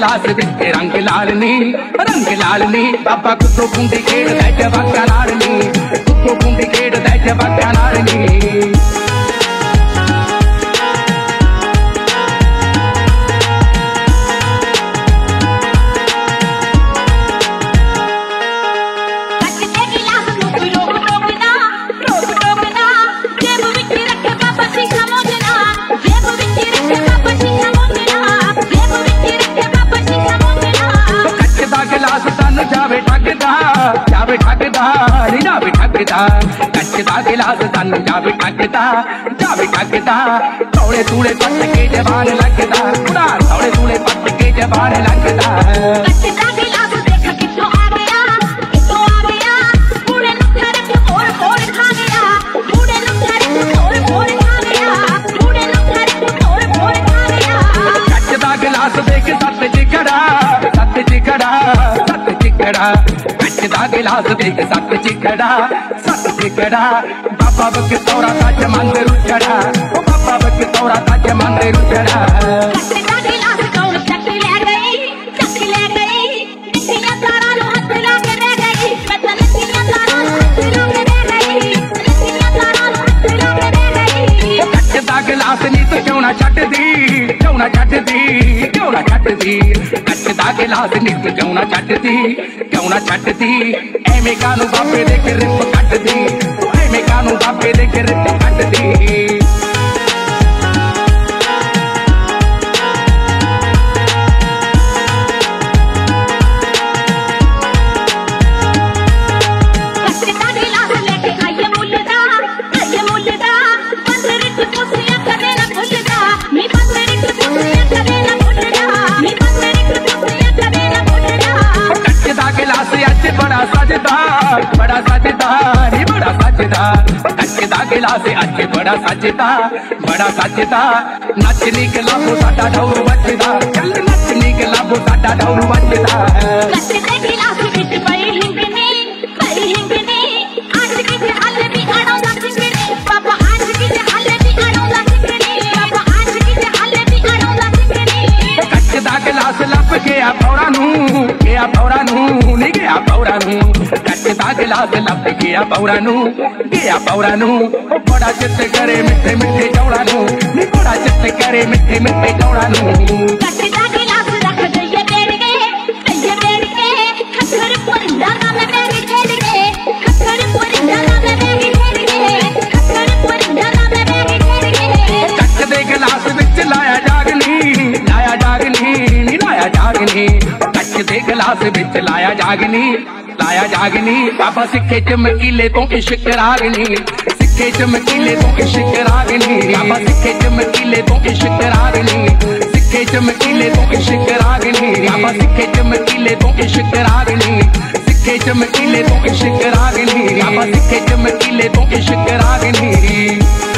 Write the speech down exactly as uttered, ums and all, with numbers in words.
गिलास दे रंग लाल नी रंग लाल नी बाबा कुत्तो बूंदी खेड़ दैट वक्का नार नी कुत्तो बूंदी खेड़ दैट वक्का नार नी। कच दा गिलास तन जावे ठगदा जावे ठगदा थोड़े थोड़े पत्त के जवान लगदा थोड़ा थोड़े थोड़े पत्त के जवान लगदा। कच दा गिलास देख कितो आ गया कितो आ गया पूरे नखर के और और खा गया पूरे नखर के और और खा गया पूरे नखर के और और खा गया। कच दा गिलास देख सत जिगड़ा सत जिगड़ा सत जिगड़ा कच दा गिलास देख सत जिगड़ा सत जिगड़ा बाबा बक तोरा सच मंदिर रुचड़ा ओ बाबा बक तोरा सच मंदिर रुचड़ा। कच दा गिलास कौन चट ले गई चट ले गई नथिया तारा नु हथ लाग रह गई पता नथिया तारा नु हथ लाग रह गई नथिया तारा नु हथ लाग रह गई। कच दा गिलास नी तो क्यों ना छट दी क्यों ना छट दी क्यों ना छट दी कच दा गिलास नी तो क्यों ना छट दी क्यों ना छट दी एवें कानू बापे दे के रिप कट दी तू एवें कानू बापे दे के रिप कट दी। बड़ा सजदार बड़ा सजदार कच दा गिलास अच बड़ा सजदार बड़ा सजदार नचनी के लाभो साडा डौर बचदा चल नचनी के लाभो साडा डौर बचदा। कच दे गिलास विच पई हिंगनी पई हिंगनी आज किथे हल भी अड़ौंदा हिंगनी बाबा आज किथे हल भी अड़ौंदा हिंगनी बाबा आज किथे हल भी अड़ौंदा हिंगनी। कच दा गिलास लप गया भौरा नू गया भौरा नू नी गया भौरा नू कच दा गिलास लप गया पौरा नू गया पौरा नू बड़ा चित करे मिठे मिठे जौड़ा नू नी बड़ा चित करे मिठे मिठे जौड़ा नू। कच दा गिलास रख दइए बेर के दइए बेर के खसर परिंदा नाल बेर खेल के खसर परिंदा नाल बेर खेल के खसर परिंदा नाल बेर खेल के। कच दे गिलास विच लाया जागनी लाया जागनी नी लाया जागनी कच दे गिलास विच लाया जागनी लाया जागनी बाबा सिक्के चमकीले तो इश्क रागनी सिक्के चमकीले तो इश्क रागनी बाबा सिक्के चमकीले तो इश्क रागनी सिक्के चमकीले तो इश्क रागनी बाबा सिक्के चमकीले तो इश्क रागनी सिक्के चमकीले तो इश्क रागनी बाबा सिक्के चमकीले तो इश्क रागनी।